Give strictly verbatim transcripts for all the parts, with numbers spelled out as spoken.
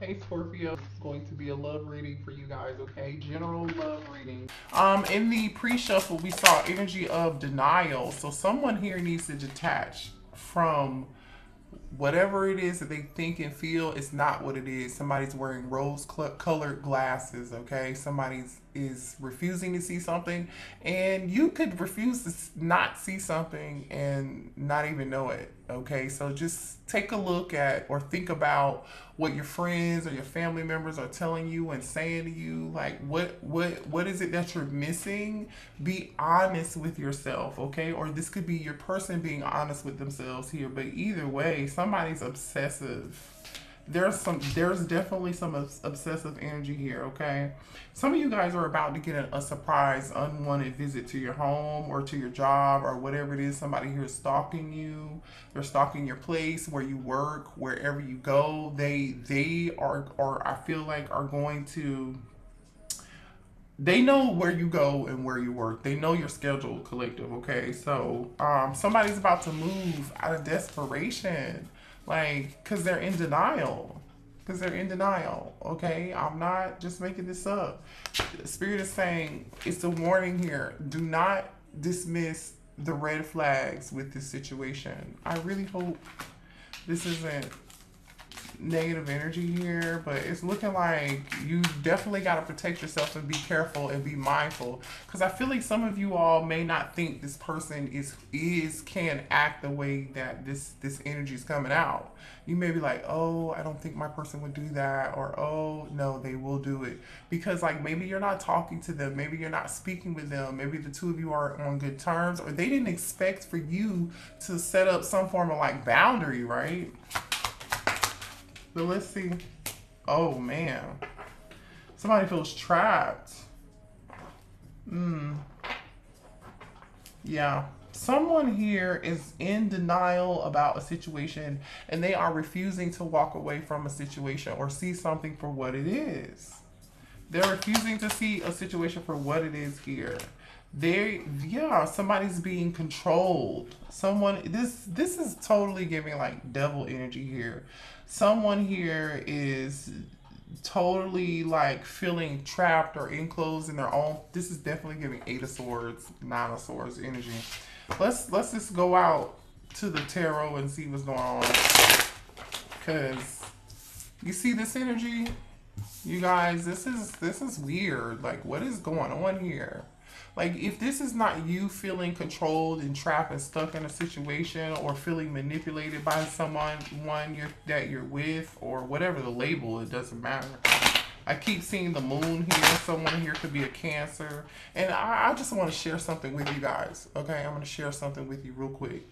Hey Scorpio, this is going to be a love reading for you guys, okay? General love reading. Um, in the pre-shuffle, we saw energy of denial. So someone here needs to detach from whatever it is that they think and feel is not what it is. Somebody's wearing rose-colored glasses, okay? Somebody's is refusing to see something, and you could refuse to not see something and not even know it, okay? So just take a look at or think about what your friends or your family members are telling you and saying to you. Like, what what what is it that you're missing? Be honest with yourself, okay? Or this could be your person being honest with themselves here. But either way, somebody's obsessive. There's some, there's definitely some obsessive energy here, okay? Some of you guys are about to get a, a surprise, unwanted visit to your home or to your job or whatever it is. Somebody here is stalking you. They're stalking your place, where you work, wherever you go. They, they are, or I feel like are going to, they know where you go and where you work. They know your schedule, collective, okay? So um, somebody's about to move out of desperation. Like, cause they're in denial, cause they're in denial. Okay, I'm not just making this up. Spirit is saying, it's a warning here. Do not dismiss the red flags with this situation. I really hope this isn't negative energy here, but it's looking like you definitely got to protect yourself and be careful and be mindful, because I feel like some of you all may not think this person is is can act the way that this this energy is coming out. You may be like, oh, I don't think my person would do that, or oh no, they will do it, because like maybe you're not talking to them, maybe you're not speaking with them, maybe the two of you are on good terms, or they didn't expect for you to set up some form of like boundary, right? But let's see. Oh man, somebody feels trapped. Hmm. Yeah. Someone here is in denial about a situation, and they are refusing to walk away from a situation or see something for what it is. They're refusing to see a situation for what it is here. There, yeah, somebody's being controlled. Someone, this this is totally giving like devil energy here. Someone here is totally like feeling trapped or enclosed in their own. This is definitely giving eight of swords, nine of swords energy. Let's let's just go out to the tarot and see what's going on, because you see this energy, you guys. This is this is weird. Like, what is going on here? Like, if this is not you feeling controlled and trapped and stuck in a situation, or feeling manipulated by someone one you're, that you're with, or whatever the label, it doesn't matter. I keep seeing the moon here. Someone here could be a Cancer. And I, I just want to share something with you guys, okay? I'm going to share something with you real quick.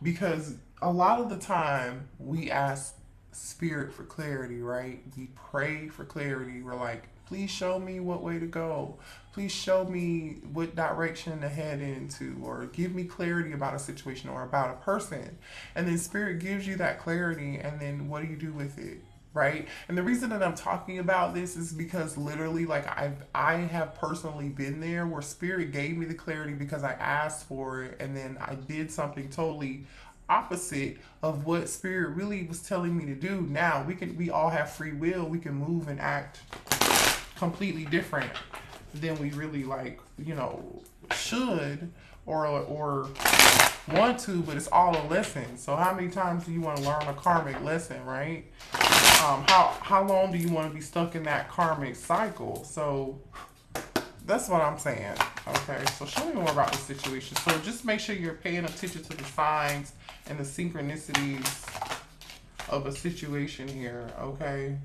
Because a lot of the time, we ask Spirit for clarity, right? We pray for clarity. We're like, please show me what way to go. Please show me what direction to head into, or give me clarity about a situation or about a person. And then Spirit gives you that clarity, and then what do you do with it, right? And the reason that I'm talking about this is because literally, like, I've, I have personally been there where Spirit gave me the clarity because I asked for it, and then I did something totally opposite of what Spirit really was telling me to do. Now, we can, we all have free will. We can move and act completely different than we really, like, you know, should or or want to, but it's all a lesson. So how many times do you want to learn a karmic lesson, right? Um, how, how long do you want to be stuck in that karmic cycle? So that's what I'm saying. Okay, so show me more about the situation. So just make sure you're paying attention to the signs and the synchronicities of a situation here, okay?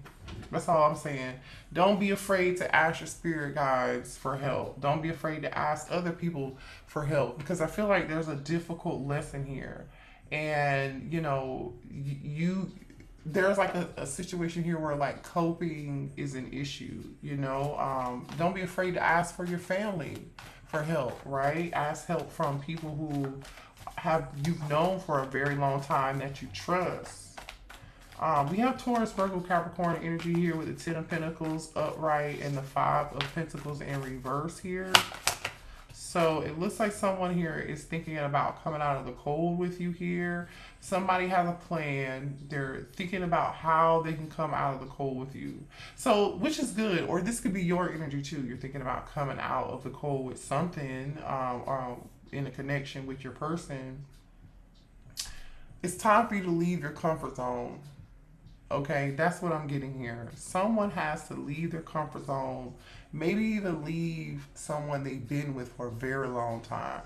That's all I'm saying. Don't be afraid to ask your spirit guides for help. Don't be afraid to ask other people for help, because I feel like there's a difficult lesson here. And, you know, you there's like a, a situation here where like coping is an issue, you know? Um, don't be afraid to ask for your family for help, right? Ask help from people who have you've known for a very long time that you trust. Um, we have Taurus, Virgo, Capricorn energy here with the Ten of Pentacles upright and the Five of Pentacles in reverse here. So it looks like someone here is thinking about coming out of the cold with you here. Somebody has a plan. They're thinking about how they can come out of the cold with you. So, which is good. Or this could be your energy too. You're thinking about coming out of the cold with something um, or in a connection with your person. It's time for you to leave your comfort zone. Okay, that's what I'm getting here. Someone has to leave their comfort zone, maybe even leave someone they've been with for a very long time,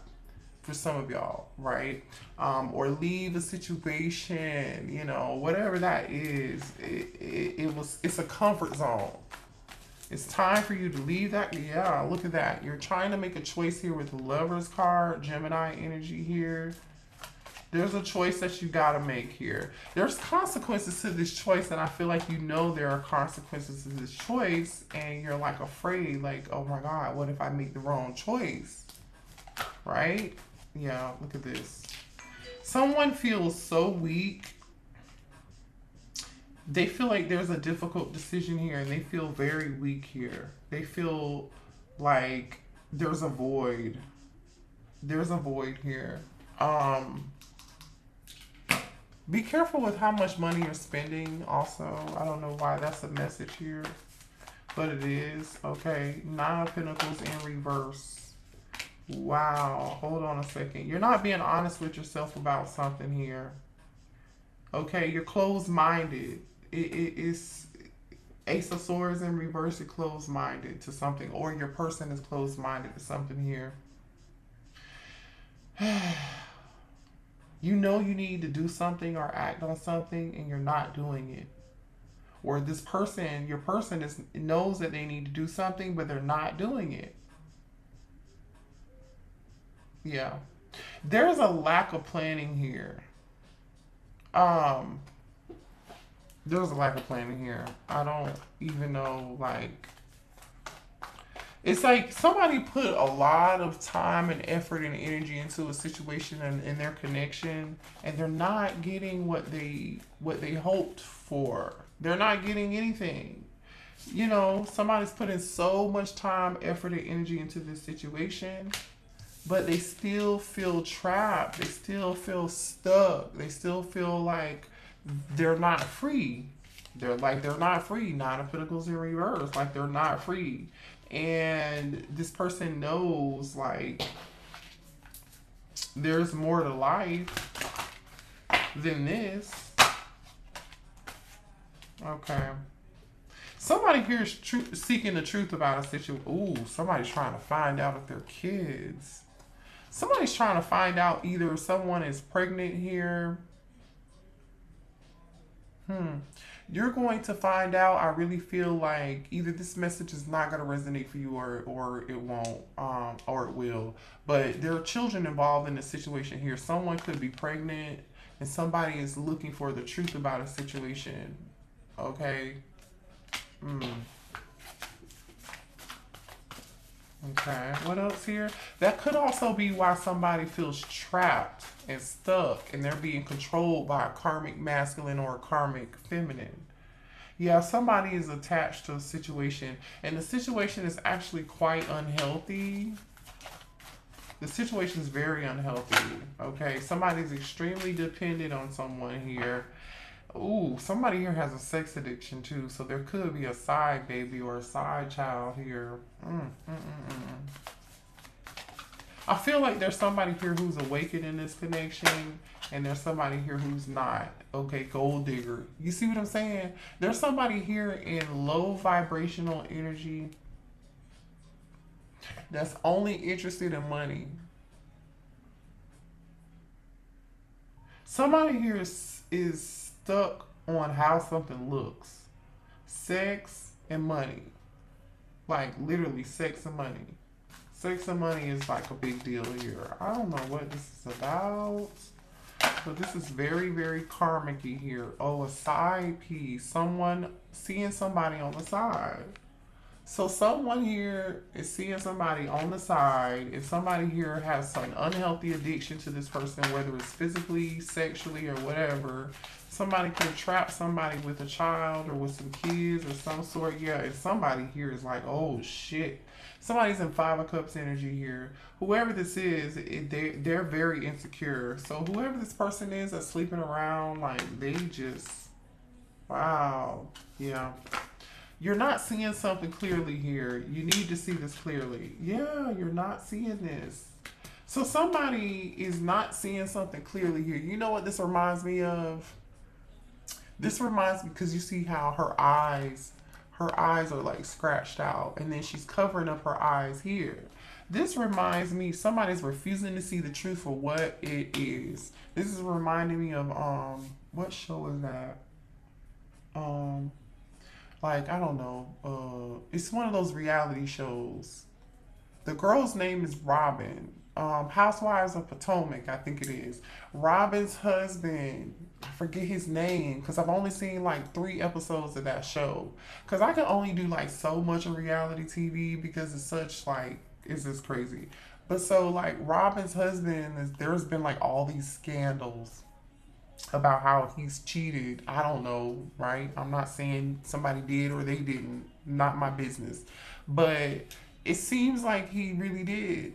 for some of y'all, right? Um, or leave a situation, you know, whatever that is, it, it, it was, it's a comfort zone. It's time for you to leave that. Yeah, look at that. You're trying to make a choice here with the Lovers card, Gemini energy here. There's a choice that you got to make here. There's consequences to this choice, and I feel like you know there are consequences to this choice, and you're like afraid, like, oh my God, what if I make the wrong choice? Right? Yeah, look at this. Someone feels so weak. They feel like there's a difficult decision here, and they feel very weak here. They feel like there's a void. There's a void here. Um... Be careful with how much money you're spending also. I don't know why that's a message here, but it is. Okay, Nine of Pentacles in reverse. Wow, hold on a second. You're not being honest with yourself about something here. Okay, you're closed-minded. It, it, it's Ace of Swords in reverse. You're closed-minded to something, or your person is closed-minded to something here. You know you need to do something or act on something, and you're not doing it. Or this person, your person is, knows that they need to do something, but they're not doing it. Yeah. There's a lack of planning here. Um, there's a lack of planning here. I don't even know, like... It's like somebody put a lot of time and effort and energy into a situation and in their connection, and they're not getting what they what they hoped for. They're not getting anything. You know, somebody's putting so much time, effort, and energy into this situation, but they still feel trapped. They still feel stuck. They still feel like they're not free. They're like they're not free. Nine of Pentacles in reverse. Like they're not free. And this person knows, like, there's more to life than this. Okay. Somebody here is seeking the truth about a situation. Ooh, somebody's trying to find out if they're kids. Somebody's trying to find out either someone is pregnant here. Hmm. You're going to find out. I really feel like either this message is not going to resonate for you, or or it won't, um, or it will. But there are children involved in the situation here. Someone could be pregnant, and somebody is looking for the truth about a situation. Okay. Mm. Okay. What else here? That could also be why somebody feels trapped and stuck, and they're being controlled by a karmic masculine or a karmic feminine. Yeah, somebody is attached to a situation, and the situation is actually quite unhealthy. The situation is very unhealthy, okay? Somebody's extremely dependent on someone here. Ooh, somebody here has a sex addiction too, so there could be a side baby or a side child here. Mm, mm, mm, mm. I feel like there's somebody here who's awakened in this connection, and there's somebody here who's not. Okay, gold digger. You see what I'm saying? There's somebody here in low vibrational energy that's only interested in money. Somebody here is, is stuck on how something looks. Sex and money. Like literally sex and money. Sex and money is like a big deal here. I don't know what this is about, but this is very, very karmic-y here. Oh, a side piece. Someone seeing somebody on the side. So someone here is seeing somebody on the side. If somebody here has some unhealthy addiction to this person, whether it's physically, sexually, or whatever, somebody could trap somebody with a child or with some kids or some sort. Yeah, if somebody here is like, oh shit, somebody's in Five of Cups energy here. Whoever this is, it, they, they're very insecure. So whoever this person is that's sleeping around, like they just, wow. Yeah. You're not seeing something clearly here. You need to see this clearly. Yeah, you're not seeing this. So somebody is not seeing something clearly here. You know what this reminds me of? This reminds me, because you see how her eyes, her eyes are like scratched out, and then she's covering up her eyes here. This reminds me, somebody's refusing to see the truth for what it is. This is reminding me of, um, what show is that? Um, like, I don't know. Uh, it's one of those reality shows. The girl's name is Robin. Um, Housewives of Potomac, I think it is. Robin's husband, I forget his name, because I've only seen like three episodes of that show. Because I can only do like so much of reality T V because it's such like, it's just crazy. But so like Robin's husband, is, there's been like all these scandals about how he's cheated. I don't know, right? I'm not saying somebody did or they didn't. Not my business. But it seems like he really did.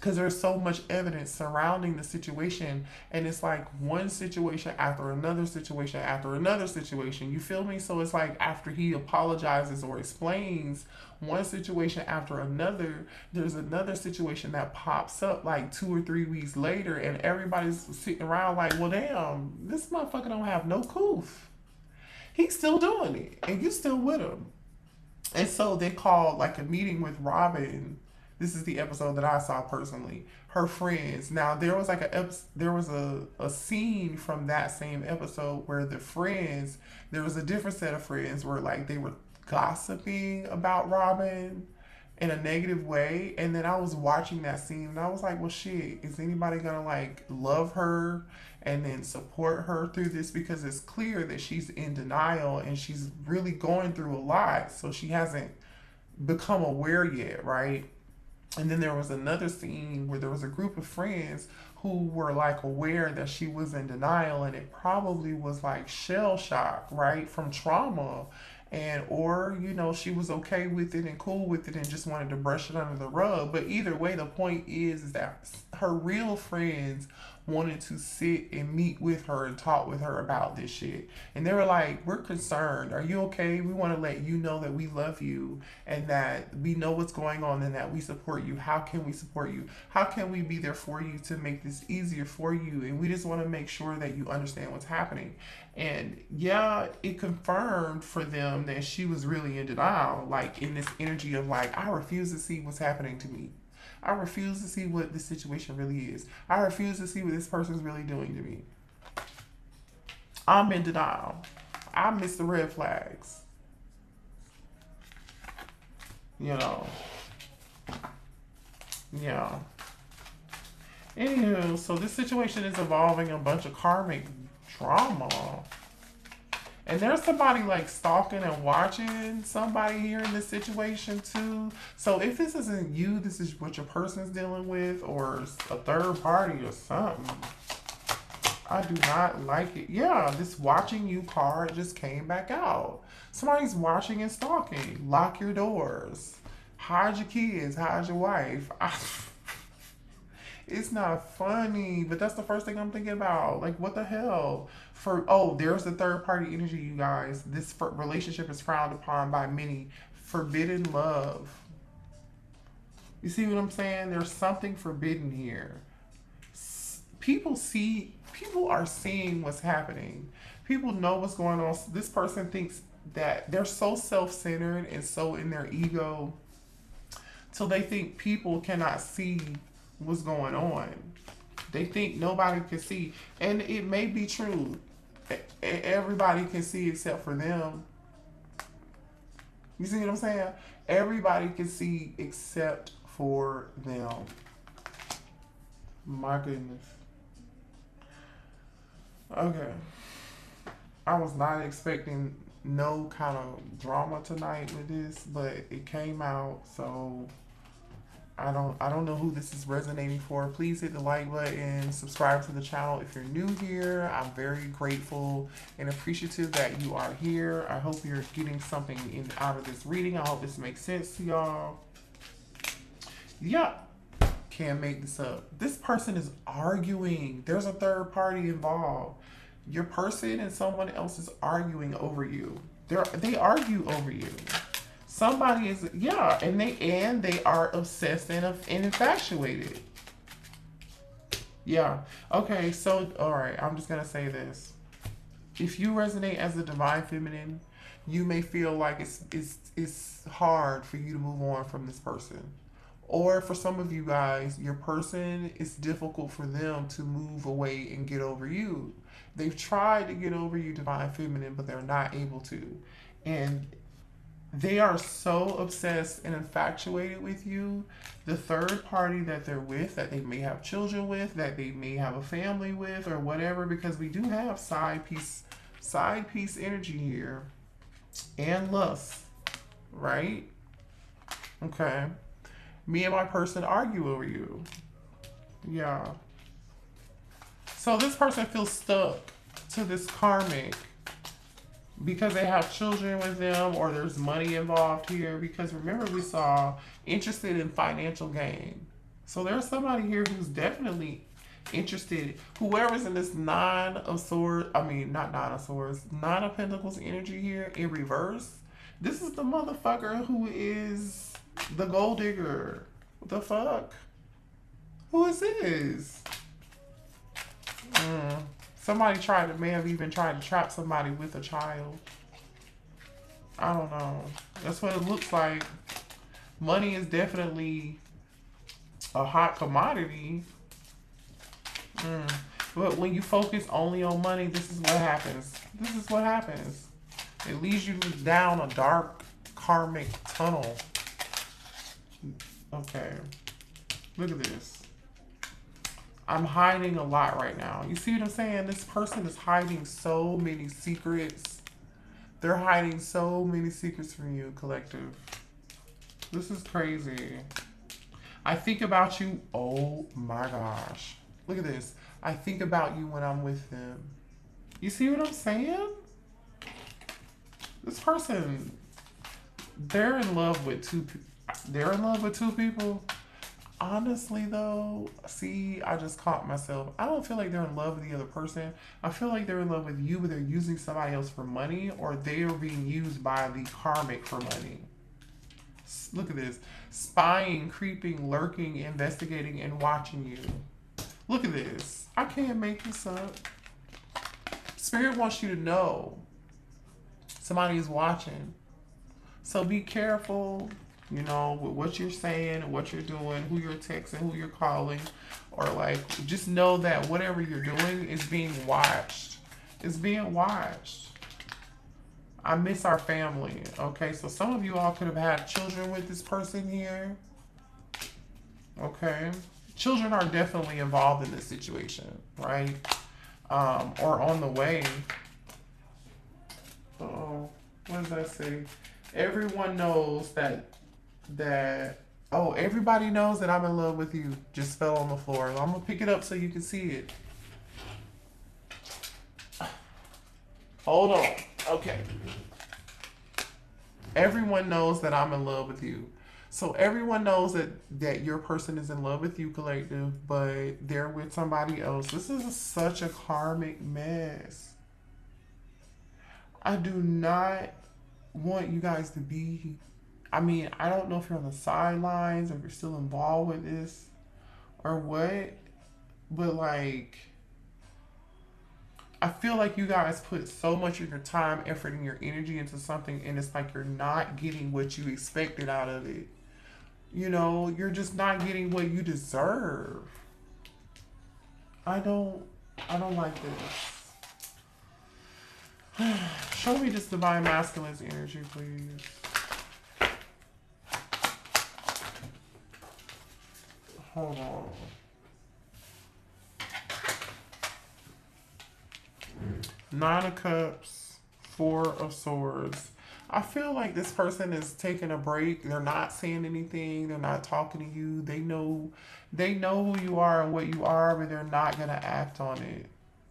Because there's so much evidence surrounding the situation, and it's like one situation after another situation after another situation, you feel me? So it's like after he apologizes or explains one situation after another, there's another situation that pops up like two or three weeks later, and everybody's sitting around like, well damn, this motherfucker don't have no coof, he's still doing it and you still with him. And so they called like a meeting with Robin. This is the episode that I saw personally. Her friends. Now there was like a there was a, a scene from that same episode where the friends, there was a different set of friends where like they were gossiping about Robin in a negative way. And then I was watching that scene and I was like, well shit, is anybody gonna like love her and then support her through this? Because it's clear that she's in denial and she's really going through a lot. So she hasn't become aware yet, right? And then there was another scene where there was a group of friends who were like aware that she was in denial, and it probably was like shell shock, right? From trauma, and or, you know, she was okay with it and cool with it and just wanted to brush it under the rug. But either way, the point is, is that her real friends wanted to sit and meet with her and talk with her about this shit. And they were like, we're concerned. Are you okay? We want to let you know that we love you and that we know what's going on and that we support you. How can we support you? How can we be there for you to make this easier for you? And we just want to make sure that you understand what's happening. And yeah, it confirmed for them that she was really in denial, like in this energy of like, I refuse to see what's happening to me. I refuse to see what this situation really is. I refuse to see what this person's really doing to me. I'm in denial. I miss the red flags. You know. Yeah. Anywho, so this situation is involving a bunch of karmic drama. And there's somebody like stalking and watching somebody here in this situation too. So if this isn't you, this is what your person's dealing with, or a third party or something. I do not like it. Yeah, this watching you card just came back out. Somebody's watching and stalking. Lock your doors. Hide your kids. Hide your wife. I It's not funny, but that's the first thing I'm thinking about. Like, what the hell? For oh, there's the third party energy, you guys. This for, relationship is frowned upon by many. Forbidden love. You see what I'm saying? There's something forbidden here. S people see, people are seeing what's happening. People know what's going on. This person thinks that they're so self-centered and so in their ego, till they think people cannot see what's going on. They think nobody can see, and it may be true. Everybody can see except for them. You see what I'm saying? Everybody can see except for them. My goodness. Okay, I was not expecting no kind of drama tonight with this, but it came out, so I don't I don't know who this is resonating for. Please hit the like button, subscribe to the channel if you're new here. I'm very grateful and appreciative that you are here. I hope you're getting something in, out of this reading. I hope this makes sense to y'all. Yeah, can't make this up. This person is arguing. There's a third party involved. Your person and someone else is arguing over you. They're, they argue over you. Somebody is, yeah, and they and they are obsessed and, and infatuated. Yeah. Okay, so, all right, I'm just going to say this. If you resonate as a divine feminine, you may feel like it's, it's, it's hard for you to move on from this person. Or for some of you guys, your person, it's difficult for them to move away and get over you. They've tried to get over you, divine feminine, but they're not able to. And they are so obsessed and infatuated with you. The third party that they're with, that they may have children with, that they may have a family with, or whatever, because we do have side piece, side piece energy here, and lust, right? Okay. Me and my person argue over you. Yeah. So this person feels stuck to this karmic, because they have children with them, or there's money involved here, because remember we saw interested in financial gain. So there's somebody here who's definitely interested. Whoever's in this nine of swords, I mean not nine of swords, nine of pentacles energy here in reverse, this is the motherfucker who is the gold digger. What the fuck? Who is this? Mm. Somebody tried to, may have even tried to trap somebody with a child. I don't know. That's what it looks like. Money is definitely a hot commodity. Mm. But when you focus only on money, this is what happens. This is what happens. It leads you down a dark karmic tunnel. Okay. Look at this. I'm hiding a lot right now. You see what I'm saying? This person is hiding so many secrets. They're hiding so many secrets from you, collective. This is crazy. I think about you. Oh my gosh. Look at this. I think about you when I'm with them. You see what I'm saying? This person, they're in love with two people. They're in love with two people. Honestly though, see, I just caught myself. I don't feel like they're in love with the other person. I feel like they're in love with you, but they're using somebody else for money, or they are being used by the karmic for money. Look at this. Spying, creeping, lurking, investigating, and watching you. Look at this. I can't make this up. Spirit wants you to know somebody is watching. So be careful. You know, with what you're saying, what you're doing, who you're texting, who you're calling, or like, just know that whatever you're doing is being watched. It's being watched. I miss our family. Okay, so some of you all could have had children with this person here. Okay, children are definitely involved in this situation, right? Um, or on the way. Uh-oh, what does that say? Everyone knows that. That, oh, everybody knows that I'm in love with you. Just fell on the floor. I'm gonna pick it up so you can see it. Hold on. Okay. Everyone knows that I'm in love with you. So everyone knows that that your person is in love with you, collective, but they're with somebody else. This is a, such a karmic mess. I do not want you guys to be, I mean, I don't know if you're on the sidelines or if you're still involved with this or what, but like, I feel like you guys put so much of your time, effort, and your energy into something, and it's like you're not getting what you expected out of it. You know, you're just not getting what you deserve. I don't, I don't like this. Show me this divine masculine's energy, please. Hold on. Nine of Cups, Four of Swords. I feel like this person is taking a break. They're not saying anything. They're not talking to you. They know, they know who you are and what you are, but they're not going to act on it.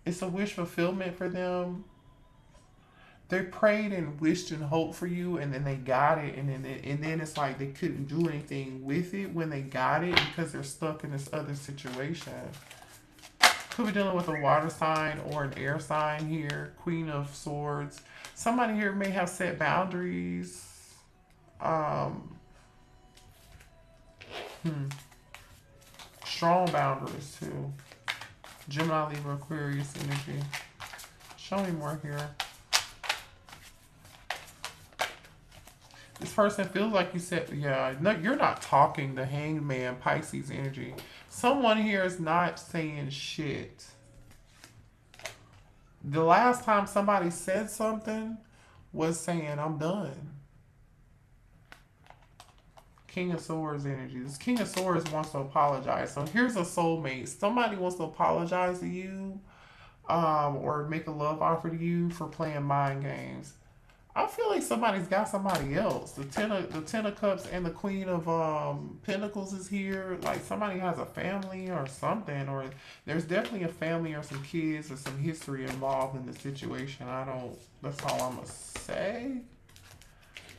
It's a wish fulfillment for them. They prayed and wished and hoped for you, and then they got it, and then and then it's like they couldn't do anything with it when they got it because they're stuck in this other situation. Could be dealing with a water sign or an air sign here. Queen of Swords. Somebody here may have set boundaries. Um, hmm. Strong boundaries too. Gemini, Libra, Aquarius energy. Show me more here. This person feels like you said, yeah, no, you're not talking. The Hanged Man, Pisces energy. Someone here is not saying shit. The last time somebody said something was saying, I'm done. King of Swords energy. This King of Swords wants to apologize. So here's a soulmate. Somebody wants to apologize to you um, or make a love offer to you for playing mind games. I feel like somebody's got somebody else. The ten of the ten of cups and the queen of um pentacles is here. Like somebody has a family or something, or there's definitely a family or some kids or some history involved in the situation. I don't. That's all I'm gonna say.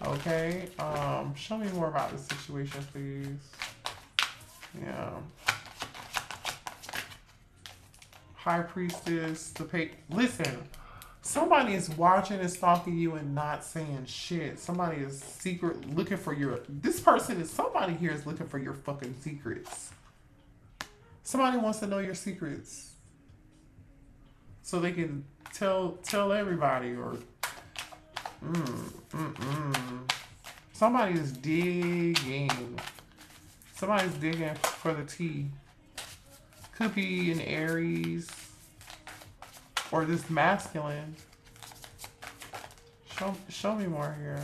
Okay. Um. Show me more about the situation, please. Yeah. High Priestess. The pay. Listen. Somebody is watching and stalking you and not saying shit. Somebody is secret looking for your... This person is... Somebody here is looking for your fucking secrets. Somebody wants to know your secrets. So they can tell tell everybody or... Mm, mm, mm. Somebody is digging. Somebody's digging for the tea. Could be an Aries. Or this masculine. Show, show me more here.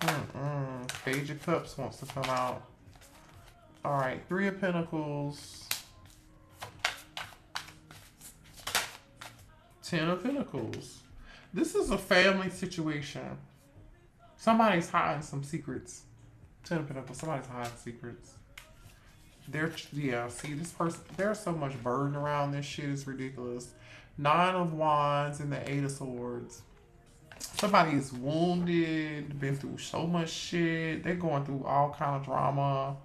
Mm-mm. Page of Cups wants to come out. All right. Three of Pentacles. Ten of Pentacles. This is a family situation. Somebody's hiding some secrets. Ten of Pentacles. Somebody's hiding secrets. They're, yeah, see, this person, there's so much burden around this shit, it's ridiculous. Nine of Wands and the Eight of Swords. Somebody is wounded, been through so much shit. They're going through all kind of drama.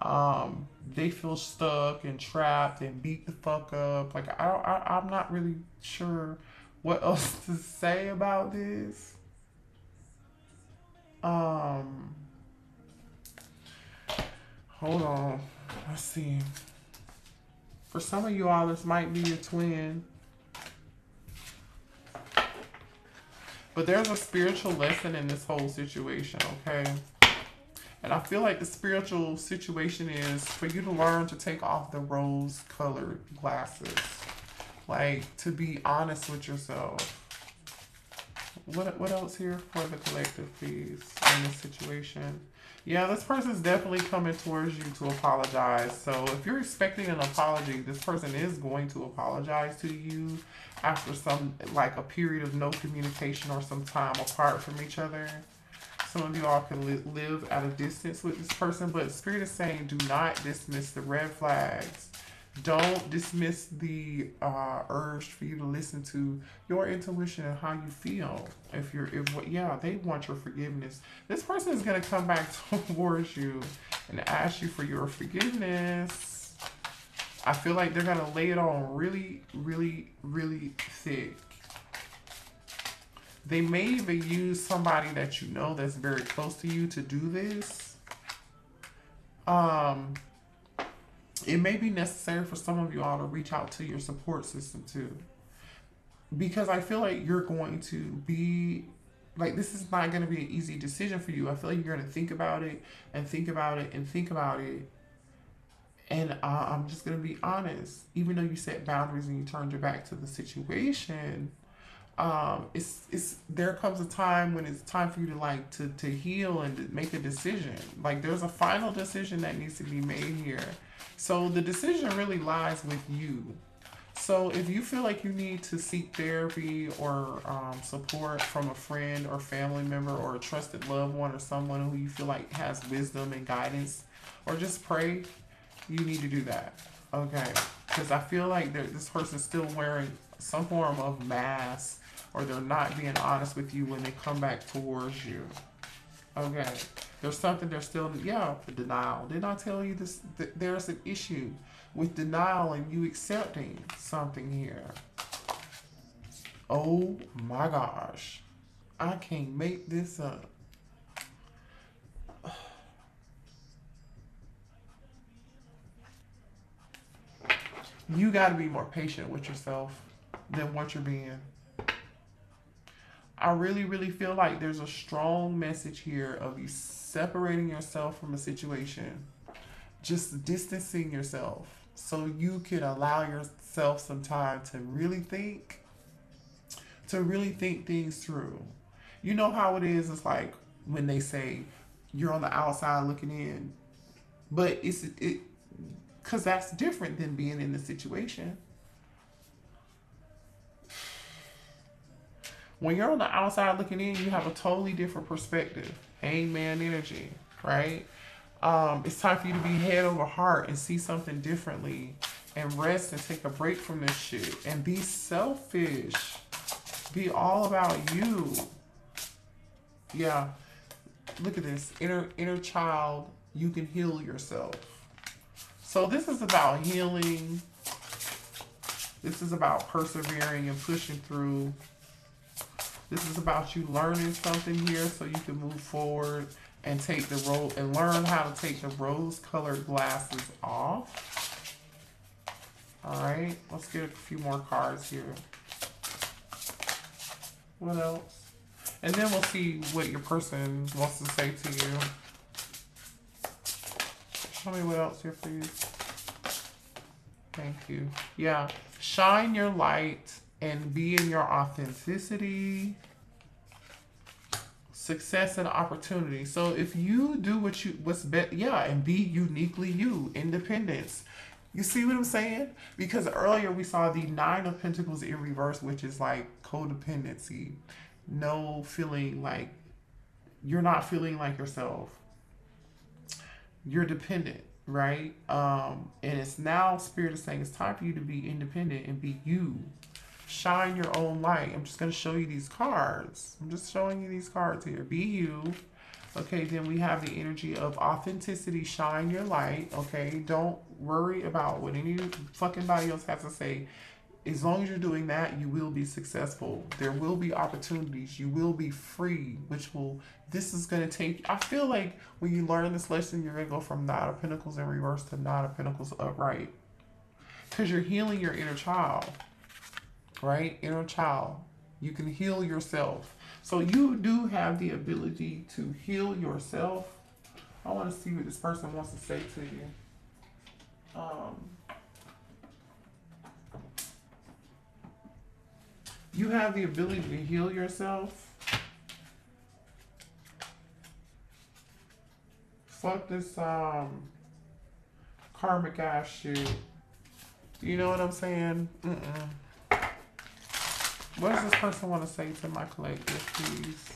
Um, they feel stuck and trapped and beat the fuck up. Like, I, I, I'm not really sure what else to say about this. Um, hold on. Let's see. For some of you all, this might be your twin. But there's a spiritual lesson in this whole situation, okay? And I feel like the spiritual situation is for you to learn to take off the rose-colored glasses. Like, to be honest with yourself. What, what else here for the collective, please, in this situation? Yeah, this person's definitely coming towards you to apologize. So if you're expecting an apology, this person is going to apologize to you after some, like a period of no communication or some time apart from each other. Some of you all can li live at a distance with this person, but Spirit is saying do not dismiss the red flags. Don't dismiss the uh, urge for you to listen to your intuition and how you feel. If you're, if yeah, they want your forgiveness. This person is going to come back towards you and ask you for your forgiveness. I feel like they're going to lay it on really, really, really thick. They may even use somebody that you know that's very close to you to do this. Um... It may be necessary for some of you all to reach out to your support system too. Because I feel like you're going to be, like this is not going to be an easy decision for you. I feel like you're going to think about it and think about it and think about it. And uh, I'm just going to be honest. Even though you set boundaries and you turned your back to the situation, um, it's, it's, there comes a time when it's time for you to like, to, to heal and to make a decision. Like there's a final decision that needs to be made here. So the decision really lies with you. So if you feel like you need to seek therapy or um, support from a friend or family member or a trusted loved one or someone who you feel like has wisdom and guidance, or just pray, you need to do that. Okay, because I feel like this person is still wearing some form of mask, or they're not being honest with you when they come back towards you. Okay, there's something they're still, yeah, for denial. Didn't I tell you this? Th there's an issue with denial and you accepting something here. Oh my gosh, I can't make this up. You got to be more patient with yourself than what you're being. I really, really feel like there's a strong message here of you separating yourself from a situation, just distancing yourself so you can allow yourself some time to really think, to really think things through. You know how it is, it's like when they say you're on the outside looking in, but it's, it, 'cause that's different than being in the situation. When you're on the outside looking in, you have a totally different perspective. Hangman energy, right? Um, it's time for you to be head over heart and see something differently and rest and take a break from this shit and be selfish. Be all about you. Yeah. Look at this. Inner, inner child, you can heal yourself. So this is about healing. This is about persevering and pushing through. This is about you learning something here so you can move forward and take the road and learn how to take the rose-colored glasses off. All right, let's get a few more cards here. What else? And then we'll see what your person wants to say to you. Show me what else here, please. Thank you. Yeah, shine your light and be in your authenticity, success and opportunity. So if you do what you, what's best, yeah, and be uniquely you, independence. You see what I'm saying? Because earlier we saw the Nine of Pentacles in reverse, which is like codependency. No feeling like, you're not feeling like yourself. You're dependent, right? Um, and it's now, Spirit is saying it's time for you to be independent and be you. Shine your own light. I'm just going to show you these cards. I'm just showing you these cards here. Be you. Okay, then we have the energy of authenticity. Shine your light. Okay, don't worry about what any fucking body else has to say. As long as you're doing that, you will be successful. There will be opportunities. You will be free, which will, this is going to take, I feel like when you learn this lesson, you're going to go from Nine of Pentacles in reverse to Nine of Pentacles upright. Because you're healing your inner child. Right? Inner child. You can heal yourself. So you do have the ability to heal yourself. I want to see what this person wants to say to you. Um, you have the ability to heal yourself. Fuck this um, karmic ass shit. You know what I'm saying? Mm-mm. What does this person want to say to my collective, please?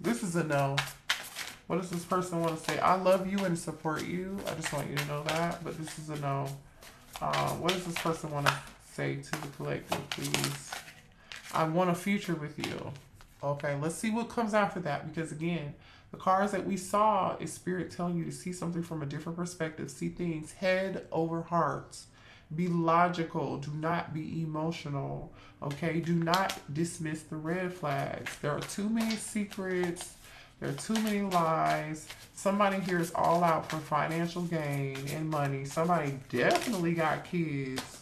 This is a no. What does this person want to say? I love you and support you. I just want you to know that, but this is a no. Uh, what does this person want to say to the collective, please? I want a future with you. Okay, let's see what comes after that, because again, the cards that we saw is Spirit telling you to see something from a different perspective. See things head over heart. Be logical. Do not be emotional. Okay? Do not dismiss the red flags. There are too many secrets. There are too many lies. Somebody here is all out for financial gain and money. Somebody definitely got kids.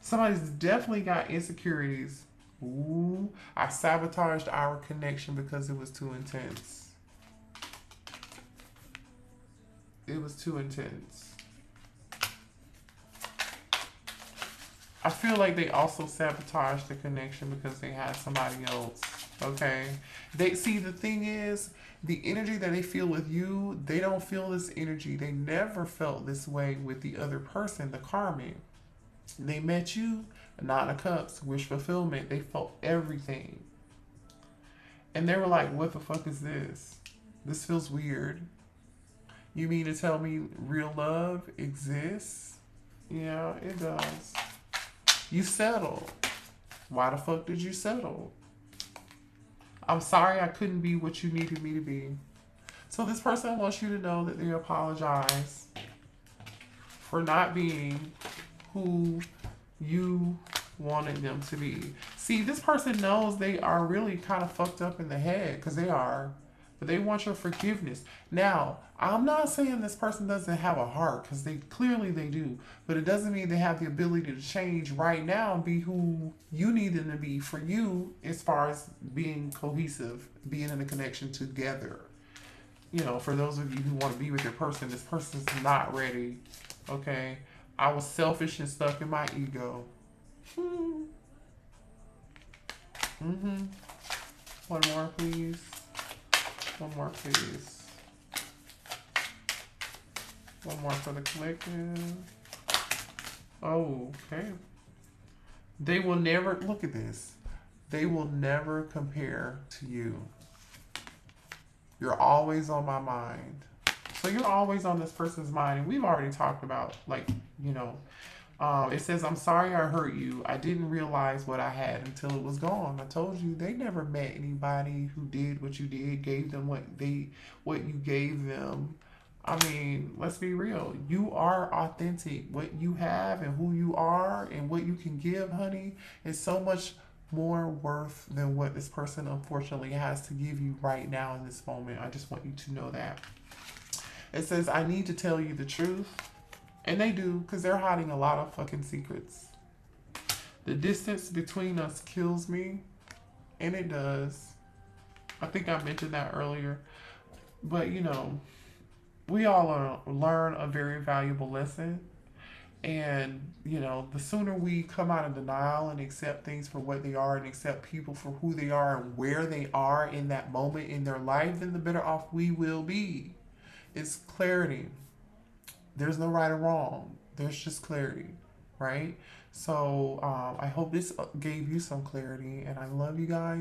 Somebody's definitely got insecurities. Ooh, I sabotaged our connection because it was too intense. It was too intense. I feel like they also sabotaged the connection because they had somebody else, okay? They see, the thing is, the energy that they feel with you, they don't feel this energy. They never felt this way with the other person, the karmic. They met you, Nine of Cups, wish fulfillment. They felt everything. And they were like, what the fuck is this? This feels weird. You mean to tell me real love exists? Yeah, it does. You settled. Why the fuck did you settle? I'm sorry I couldn't be what you needed me to be. So this person wants you to know that they apologize for not being who you wanted them to be. See, this person knows they are really kind of fucked up in the head, because they are. But they want your forgiveness. Now, I'm not saying this person doesn't have a heart, because they clearly they do. But it doesn't mean they have the ability to change right now and be who you need them to be for you, as far as being cohesive, being in a connection together. You know, for those of you who want to be with your person, this person's not ready. Okay? I was selfish and stuck in my ego. Hmm. Mm-hmm. One more, please. One more, please. One more for the collective. Oh, okay. They will never, look at this. They will never compare to you. You're always on my mind. So you're always on this person's mind. And we've already talked about, like, you know, um, it says, I'm sorry I hurt you. I didn't realize what I had until it was gone. I told you, they never met anybody who did what you did, gave them what they, what you gave them. I mean, let's be real. You are authentic. What you have and who you are and what you can give, honey, is so much more worth than what this person unfortunately has to give you right now in this moment. I just want you to know that. It says, I need to tell you the truth. And they do, because they're hiding a lot of fucking secrets. The distance between us kills me. And it does. I think I mentioned that earlier. But, you know, we all are, learn a very valuable lesson. And, you know, the sooner we come out of denial and accept things for what they are and accept people for who they are and where they are in that moment in their life, then the better off we will be. It's clarity. There's no right or wrong. There's just clarity, right? So um, I hope this gave you some clarity, and I love you guys.